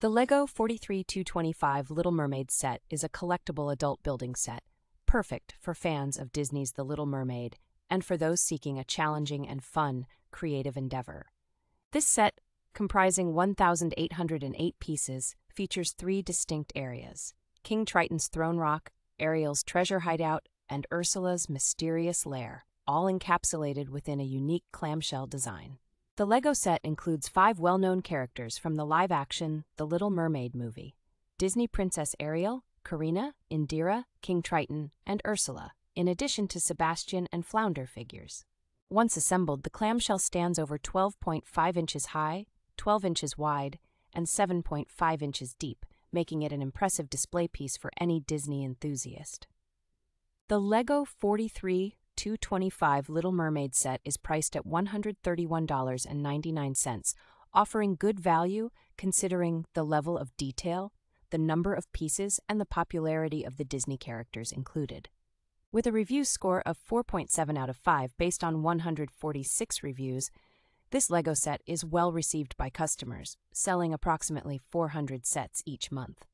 The LEGO 43225 Little Mermaid set is a collectible adult building set, perfect for fans of Disney's The Little Mermaid and for those seeking a challenging and fun, creative endeavor. This set, comprising 1,808 pieces, features three distinct areas: King Triton's Throne Rock, Ariel's Treasure Hideout, and Ursula's Mysterious Lair, all encapsulated within a unique clamshell design. The LEGO set includes five well-known characters from the live-action The Little Mermaid movie: Disney Princess Ariel, Karina, Indira, King Triton, and Ursula, in addition to Sebastian and Flounder figures. Once assembled, the clamshell stands over 12.5 inches high, 12 inches wide, and 7.5 inches deep, making it an impressive display piece for any Disney enthusiast. The LEGO 43225 Little Mermaid set is priced at $131.99, offering good value considering the level of detail, the number of pieces, and the popularity of the Disney characters included. With a review score of 4.7 out of 5 based on 146 reviews, this LEGO set is well received by customers, selling approximately 400 sets each month.